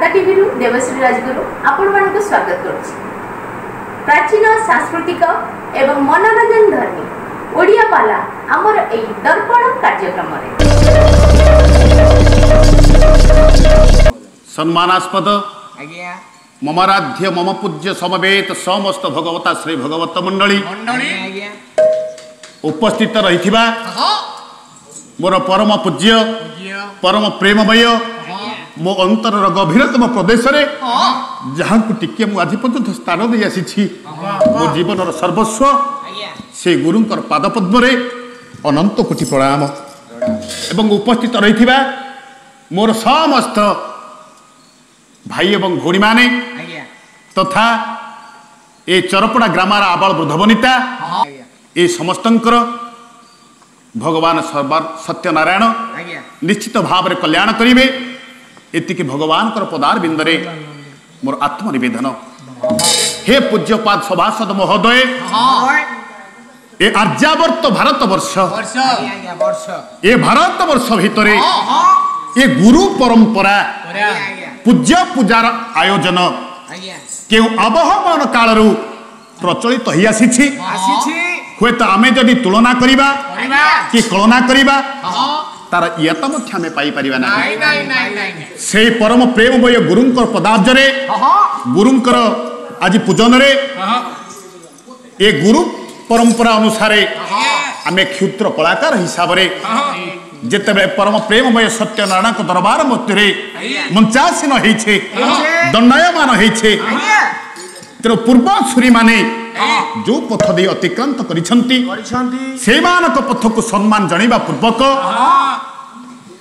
दादा टीवी देवश्री राजगुरु आपण मानक स्वागत करुछि। प्राचीन सांस्कृतिक एवं मनोरंजन धर्मी ओडिया पाला आमर एई दर्पण कार्यक्रम रे सम्मानास्पद आज्ञा मम राध्य मम पूज्य समवेत समस्त भगवता श्री भगवत मंडली उपस्थित रही मोर परम पूज्य परम प्रेममय मो अंतर गभीरतम प्रदेश जहाँ को टिके आज पर्यटन स्थान दे आसी मो जीवन सर्वस्व से गुरु पादपद्मे अनंत कोटि प्रणाम एवं उपस्थित रही मोर समस्त भाई एवं भौणी माने तथा ए चरपड़ा ग्रामार आबाल वृद्धवनिता ए समस्तंकर भगवान सत्यनारायण निश्चित भाव कल्याण करेंगे एतिक भगवान पदार बिंदरे मोर आत्मनिवेदन। हे पूज्यपाद सभासद महोदय ए आर्यावर्त भारतवर्ष भितर ए गुरु परंपरा पूज्य पूजार आयोजन के आबहमान काल रु प्रचलित तो हुए तो आमे जदि तुलना करिबा कि कल्पना करिबा तार यतम ठामे पाई परिबा ना से परम प्रेममय गुरुंकर पदार्जरे गुरुंकर आज पूजन रे ए गुरु परंपरा अनुसार आमे क्षुद्र कलाकार हिसाब रे जिते परम प्रेममय सत्यनारायण दरबार मूर्ति मंचासीन होईछे दंडायमान होईछे तेणु पूर्व सूरी माने जो पथ दे अतिक्रांत करिसंती से मानक पथ को सम्मान जणीबा पूर्वक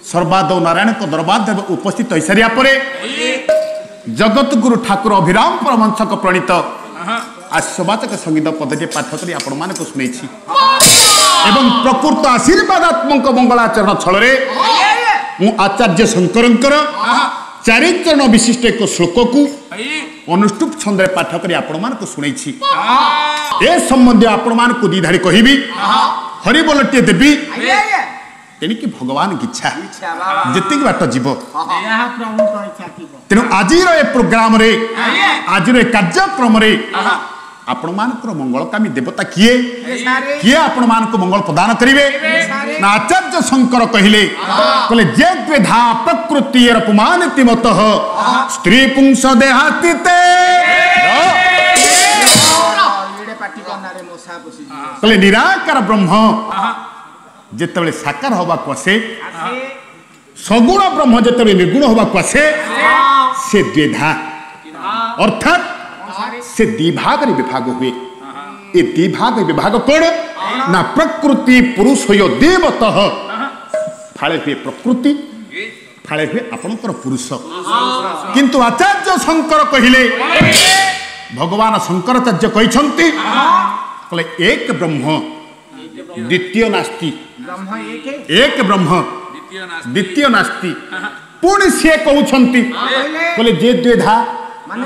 सर्वाद नारायण दरबार देव उपस्थित हो सारा पर जगत गुरु ठाकुर अभिराम परमहंसक प्रणीत आशीर्वाचक संगीत पदटे पाठ करी आपण मान को सुनेछि एवं प्रकृत आशीर्वादात्मक मंगलाचरण छल रे मु आचार्य शंकरंकर चारि चरण विशिष्ट एक श्लोक को अनुष्टुप छंद रे पाठ करी आपण मान को सुनेछि। ए संबंधी आपण मान को दीधारी कहिबी हरि बोलटे देबी तेनी कि भगवान की इच्छा जति बाट जीव तेणु आज प्रोग्राम रे आज कार्यक्रम रे आपण मानकर मंगलकामी देवता किए किए आपण मानकर मंगल प्रदान करिवे ना आचार्य शंकर कहिले कहले जे द्विधा प्रकृतिर पुमानति मतः स्त्री पुंस देहातिते कहले निराकार ब्रह्म जेतेबेले साकार होबा कोसे सगुण ब्रह्म जेतेबेले निर्गुण होबा कोसे से द्विधा अर्थात से दिभाग रे विभाग हुए ए दिभाग विभाग कौन ना प्रकृति पुरुष हो देवतः फाड़े हुए प्रकृति फाड़े हुए आपणकर पुरुष किंतु आचार्य शंकर कहिले भगवान शंकराचार्य कहते कहले एक ब्रह्म द्वितीय नास्ति एक ब्रह्म द्वितीय नास्ति पुणी सी कहते कहले जे द्विधा माने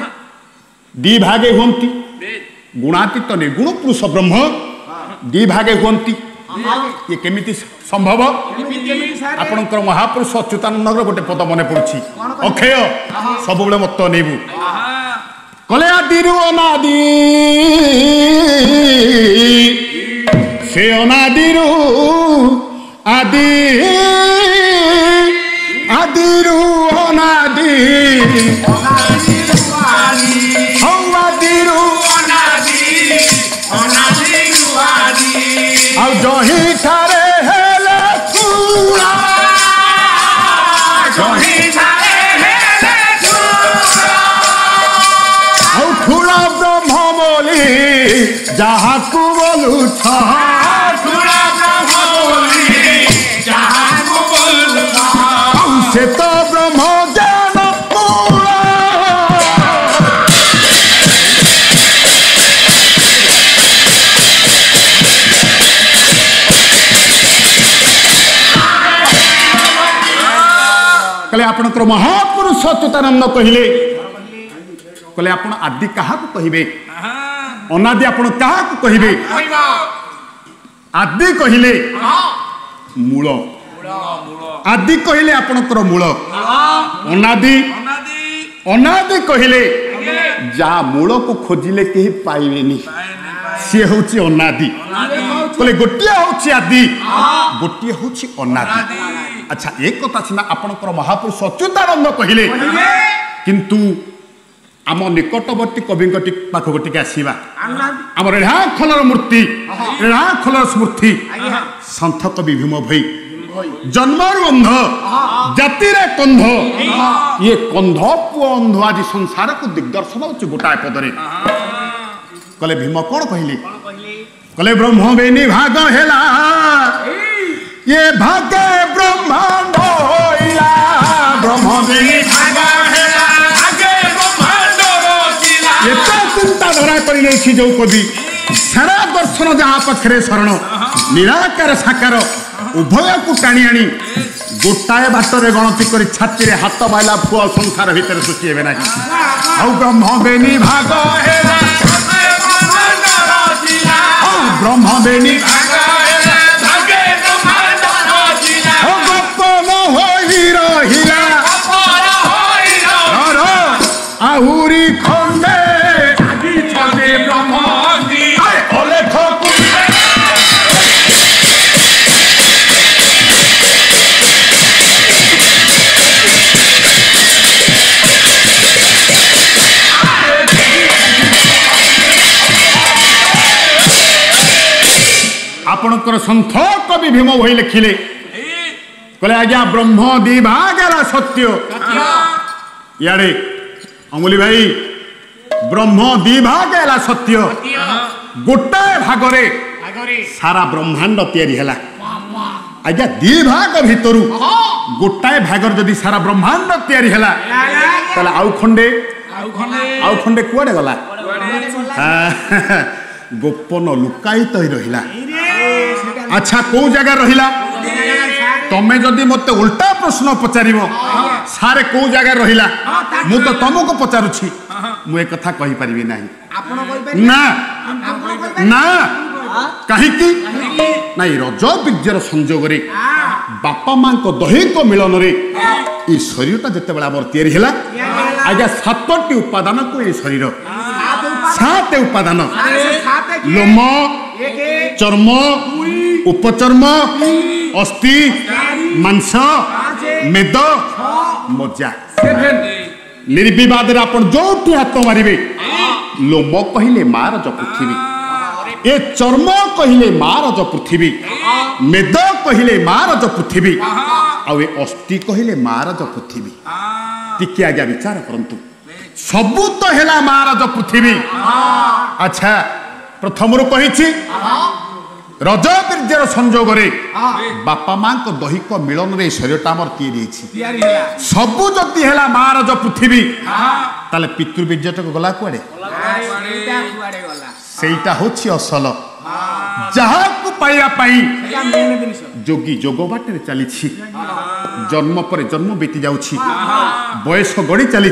दी भागे हुंती गुणातीत तो निर्गुण पुरुष ब्रह्म दी भागे हुंती ये केमिति संभव आपणकर महापुरुष अच्युतानंद गोटे पद मन पड़ी अक्षय सब बेले मत नेबू कले आदिरु अनादि से अनादिरु आदि आदिरु अनादि जहाँ को बोलू से तो ब्रह्म ज्ञान पूरा कले आपण महापुरुष सच्चिदानंद कहले कले आपण आदि कहा कहे अनादि आपण क्या कहे आदि कहले मूल आदि कहले आपणकर मूल अनादि अनादि कहले जहाँ मूल को खोजिले कहीं पाइबेनि सी हूँ अनादि बोले गोटे हूँ आदि गोटे हूँ अनादि। अच्छा एक कथा सीना आपणकर महापुरुष सच्युतानंद कहले किंतु आम निकटवर्ती कवि पाखक टी आसवा आम रेढ़ाखोल मूर्ति रेढ़ाखोल स्मृति सन्थ कवि भीम भई जन्मरू अंध जातिर कंध ये कंध पुओ अंध आज संसार को दिग्दर्शन हो गोटाए पदरे कले भीम कौन कहले कले ब्रह्म बेनी भाग हेला ये भाग ब्रह्मांड होइला ब्रह्म बेनी भाग हेला आगे ब्रह्मांड रोचिला एता चिंता धरा करि नै छी जो कवि सारा दर्शन जहाँ पखरे शरण निराकार साकार उभय को टाणी आनी गोटाए बाटर गणति कर छाती हाथ बाइला फुआ संसार भितर सुखी हे ना ब्रह्म बेनी भाग हेला ब्रह्म बेनी सन्थ कवि भीम वही लिखिले कहे आज्ञा ब्रह्म दिभागर सत्य यारे अंगुली भाई ब्रह्म दिभागर सत्य गोटे भागरे सारा ब्रह्मांड तैयारी है आज्ञा दी भाग भीतर गोटाए भागर जदि सारा ब्रह्मांड तैयारी है आउ खंडे कुआडे गला गोपन लुकायित ही रहिला। अच्छा कौ जगह रहिला तमें जदि मत उल्टा प्रश्न पचार सारे कौ जगह रहिला मु तो तुमको पचारुछि मु एक कथा कहि परिबे नाही ना ना कहि कि नाही रज विज्ञर संजोग रे बापा मां को दैहिक मिलन रे ई शरीरटा जते बेला मोर तयारी हैला आजा सातटी उपादान को ई शरीर सात उपादान लोम चर्म उपचर्म अस्थि मांस मेद मज्जा निर्विवाद जो हाथ मारे लोम कहले मारज पृथ्वी ए चर्म कहले मारज पृथ्वी मेद कहले मारज पृथ्वी आउ अस्थि कहले मारज पृथ्वी टिके आज्ञा विचार करंतु सबू तो हेला मारज पृथ्वी। अच्छा प्रथम रू कही रज बीर्जर संजोग रे बापा मां को दैहिक मिलन रे शरीर टामर सबू जदि है मारज पृथ्वी ताले पितृबीर्जट गला कुआडे सेटा हूँ असल जहां पाई जोगी जोग बाटे चली जन्म पर जन्म बीती जाऊँ बयस गड़ी चली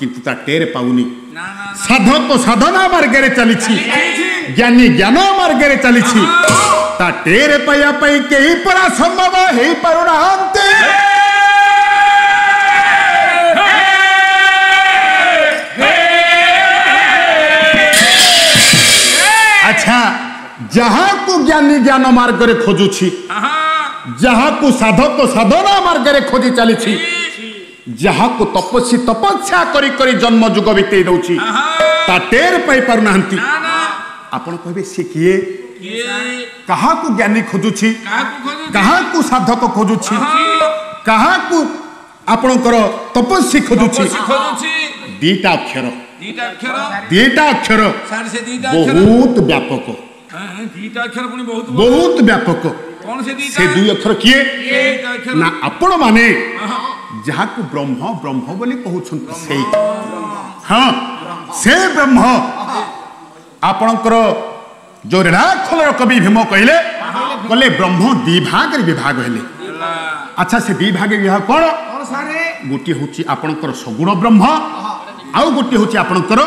किंतु ता टेर पाऊनी साधक साधना मार्गे चली ज्ञानी ज्ञान मार्गे चली ता टेर पाया पाई कहीं परा संभव है परुणा अंते अच्छा जहां को ज्ञानी ज्ञान मार्गे खोजुछि जहां को साधक साधना मार्गे खोजी चली जहाँ को तपस्वी तपस्या करी जन्म जुग बीते दौची ता टेर पाई पार नाहंती आपण कहबे से किए कहा को ज्ञानी खोजुछि कहा को साधक खोजुछि कहा को आपणकर तपस्वी खोजुछि दीटा अक्षर बहुत व्यापक बहुत व्यापक से दुई अक्षर किए ना आपण माने जहाँ को ब्रह्म ब्रह्म बोली कहते से हाँ से ब्रह्म आपणकर जो रेढ़ाखोलर कवि भीम कहले कले ब्रह्म दी भाग रे विभाग हेले। अच्छा से दी भाग विभाग कौन गोटे हूँ आपणकर सगुण ब्रह्म आउ गोटे हूँ आपणकर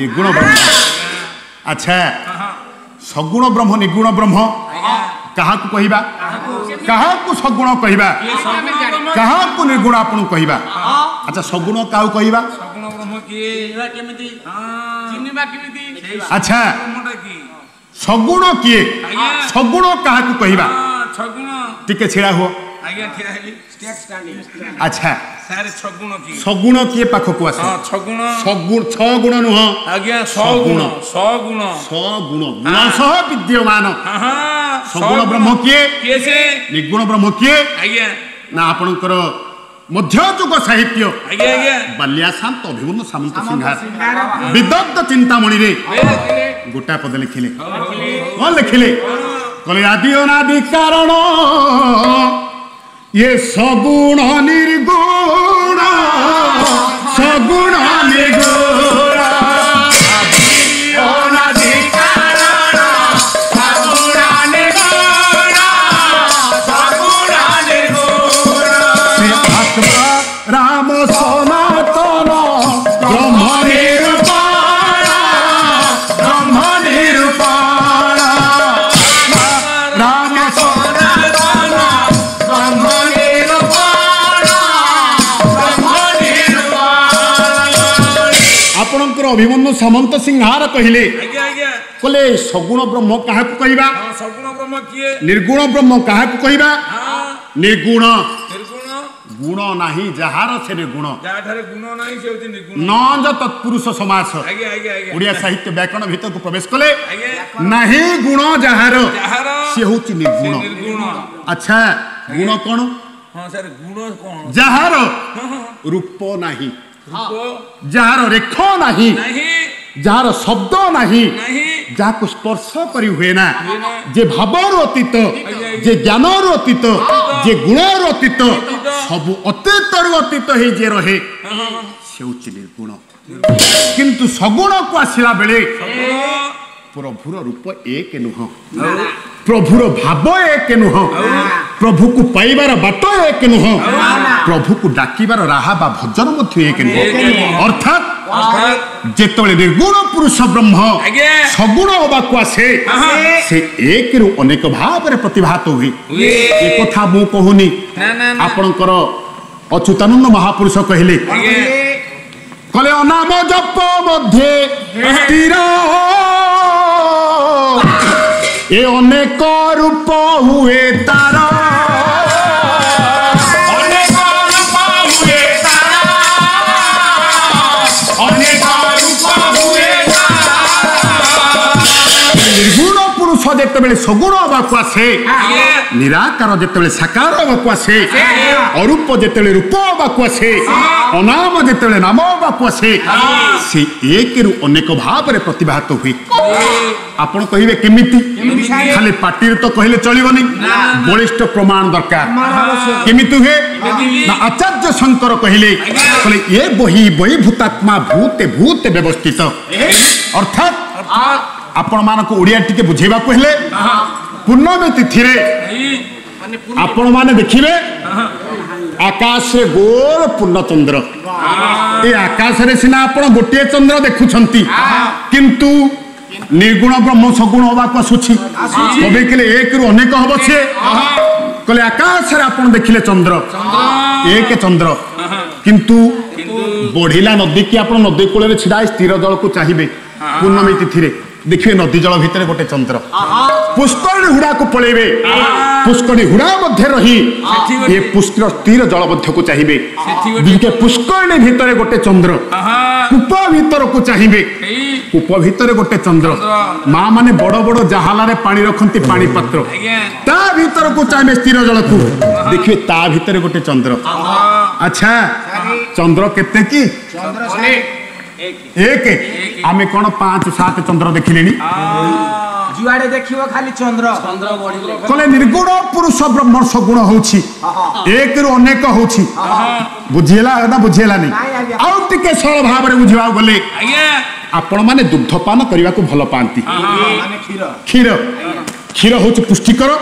निर्गुण ब्रह्म। अच्छा सगुण ब्रह्म निर्गुण ब्रह्म काहाकु कहिबा काहाकु सगुण कहिबा काहाकु निर्गुण आपन कहिबा अच्छा सगुण काउ कहबा सगुण ब्रह्म की एला केमिति चिनिबा केमिति अच्छा सगुण की सगुण काहाकू कहबा सगुण टिके छिड़ा हो आगे ठीक है स्टेट स्टैंडिंग अच्छा सर सगुण की पाखो को आसे हां सगुण सगुण 6 गुण न हो आगे 100 गुण 100 गुण 100 गुण गुण सह विद्यमान हां हां सगुण ब्रह्म की कैसे निर्गुण ब्रह्म की आगे ना आपनकर मध्ययुग साहित्य बाल्या शांत अभिमन्यु सामंत सिंहार विदग्ध चिंतामणि रे गोटा पद लिखिले कौन लिखिले कहले आदि अनादि कारण ये सगुण निर्गुण अभिमन्यु सामंत सिंहार कहले कले सगुण ब्रह्म कहा को कहबा हां सगुण ब्रह्म किए निर्गुण ब्रह्म कहा को कहबा हां निर्गुण निर्गुण गुण नाही जहार से निर्गुण जा थारे गुण नाही से होती निर्गुण न ज तत्पुरुष समास ओडिया साहित्य व्याकरण भीतर को प्रवेश कले नाही गुण जहार से होती निर्गुण अच्छा गुण कोन हां सर गुण कोन जहार रूप नाही जार रेख नहीं जार शब्द नहीं जहाँ स्पर्श करी हुए ना जे भावर अतीत जे ज्ञान अतीत जे गुण अतीत सब अतीत रु अतीत जे रहे से निर्गुण किंतु सगुण को आसला बेले प्रभुर रूप एक नुह प्रभुर भाव एक नुह प्रभु को पाइबार बाट एक नुह प्रभु को डाकिबार राहा बा भजन मध्य एक नुह अर्थात जेतबे निर्गुण पुरुष ब्रह्म सगुण होबाक आसे से एक रु अनेक भाव प्रतिभात हुई ये कथा मु कहूनी आपनकर अच्युतानंद महापुरुष कहले कहले अनाम जप मध्ये स्थिर ये अनेक रूप हुए तारा जेतबेले सगुण होबाक आसे निराकार जेतबेले साकार होबाक आसे अरूप जेतबेले रूप होबाक आसे अनाम जेतबेले नाम होबाक आसे से एक रु अनेक भाव रे प्रतिभात हुई आपण कहिवे केमिति खाली पाटीर तो कहिले चलिबोनी बलिष्ठ प्रमाण दरकार केमिति हे ना आचार्य शंकर कहिले कहले ये बही बही भूतात्मा भूते भूते व्यवस्थित अर्थात आपण मान को ओडिया टिके बुझेबा को हेले पूर्णमे तिथि रे आपण माने देखिबे आकाश रे गोल पूर्ण चंद्र ए आकाश रे सिना आपण गोटे चंद्र देखु छंती किंतु निर्गुण ब्रह्म सगुण होबा को सुछि तबे केले एक रु अनेक होबो छे कहले आकाश रे आपण देखिले चंद्र एक चंद्र किंतु बोढिला नदी की आपण नदी कूल रे छिडा स्थिर जल को चाहिबे पूर्णमे तिथि रे देखिए नदी जल भितर गोटे चंद्र पुष्करणी हुड़ा को पलैबे पुष्करणी हुड़ा मध्य रही ये पुष्कर तीर जल मध्य को चाहिए देखिए पुष्करणी भितर गोटे चंद्र कूप भितर को चाहिए कूप भितर गोटे चंद्र माँ माने बड़ बड़ जहाला रे पानी रखती पानी पात्र ता भितर को चाहिए स्थिर जल को देखिए ता भितर गोटे चंद्र अच्छा चंद्र केते की एक आमे कोन 5-7 चंद्र देखिलेनी जुआडे देखिवो खाली चंद्र चंद्र बढिले कोले निर्गुण पुरुष ब्रह्म सगुण होउची एक रु अनेक होउची बुझियला ना बुझियला नहीं आउ टिके सरल भाव रे बुझिवा गले आपण माने दुग्ध पान करिवा को भलो पांती माने खीर खीर खीर होउची पुष्टिकर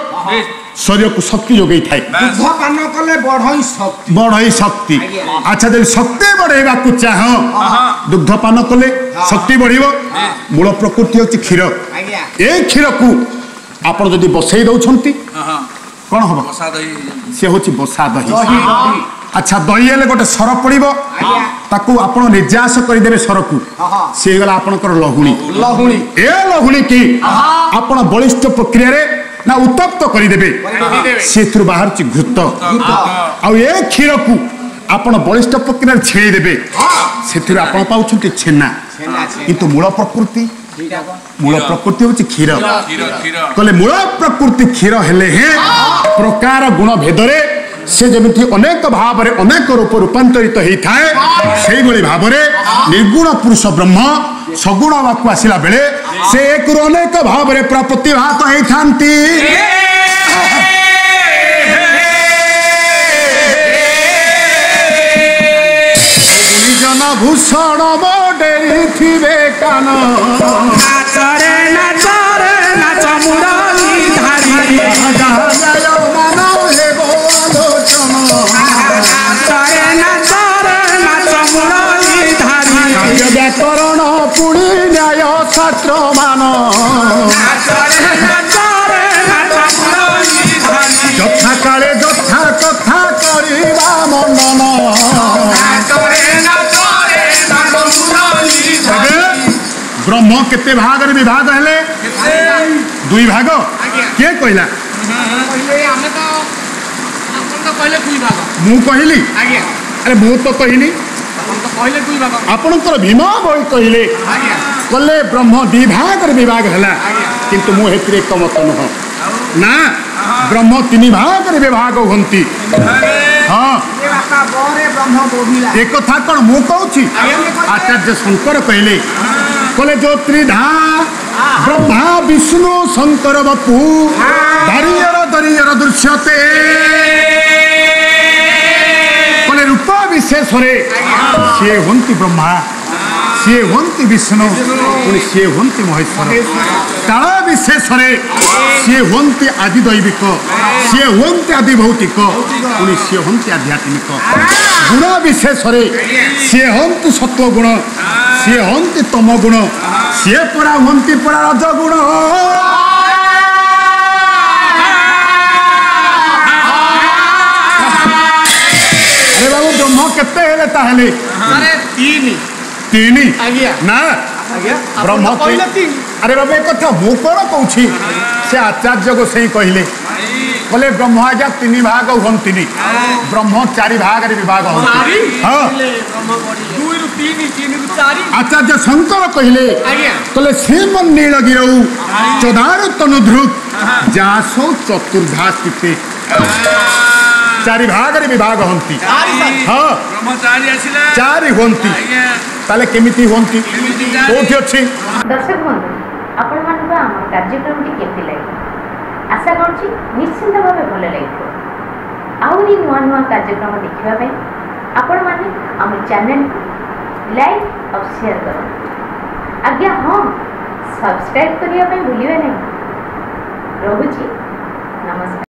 शरीर को शक्ति जोगई थाए दुग्ध पान कले बढ़ई शक्ति अच्छा जब शक्ति बढ़ेबा को चाहो दुग्ध पान कले शक्ति बढ़िबो मूल प्रकृति होची खीर ए खीर को आपण जदी बसई दउछंती कोन होबो बसा दही से होची बसा दही अच्छा दईले गोटे सर पड़ो ताकू आपण निर्यास करदे सर को सी गला आपणकर लहुणी लहुणी ए लहुणी की आपण बलिष्ठ प्रक्रिया रे ना उत्तप्त करदे से बाहर घृत आ क्षीर को आपण बलिष्ठ प्रक्रिया छेड़देवे से आपण पाँच छेना किंतु मूल प्रकृति हूँ क्षीर कले मूल प्रकृति क्षीर हेले हे प्रकार गुण भेदरे से जमी अनेक भाव अनेक रूप रूपांतरित होता है से भाव निर्गुण पुरुष ब्रह्म सगुण वाक आसला बेले से एक रु अनेक भाव प्रतिभात होता भूषण थे कान व्याकरण पुणी न्याय छात्र मान जथा काले जथा कथा करवा मंडन ब्रह्म केते भाग रे विभाग हेले दुई भाग के कहला मु कहली अरे मु तो कहली आपण तो भीम बही कहले कले ब्रह्म विभाग रे विभाग हला किंतु मु हेतरे एक मत नह ना ब्रह्म तीन भाग रे विभाग होंती हां एक कथा कौन मु कहूची आचार्य शंकर कहले बोले जो त्रिधा ब्रह्मा विष्णु शंकर बापू धरियर धरियर दृश्यते बोले रूप विशेष सी हंती ब्रह्मा सी हंती विष्णु सी हंती महेश्वर काल विशेष सी हंती आदि दैविक सी हंती आदि भौतिक पुणी सी हंती आध्यात्मिक गुण विशेष सी हंती सत्वगुण सी हंती तम गुण सी परा हंती परा रजगुण अरे बाबू ब्रह्म केते हेले ताहले अरे तीनी तीनी ना ब्रह्म तीन अरे बाबू एक कथा मु कोन कहूची से आचार्य को सही कहले बोले ब्रह्म आज्ञा तीन भाग हंती ब्रह्म चार भाग रे विभाग आचार्य शंकर कहले कले श्रीमन नीलगिरौ चदार तनुध्रुत जासो चतुर्धा स्थिते चार भाग रे विभाग हंती हां चार हंती ताले केमिति हंती कोठी अछि दर्शक बंधु आपण मानबा हम कार्यक्रम टी केति लागि आशा करछि निश्चिंत भाबे भल लागि आउनी नुआ नुआ कार्यक्रम देखिबा पे आपण माने हम चैनल लाइक और शेयर करो आज्ञा हाँ सब्सक्राइब करने भूलिए नहीं रोजी नमस्कार।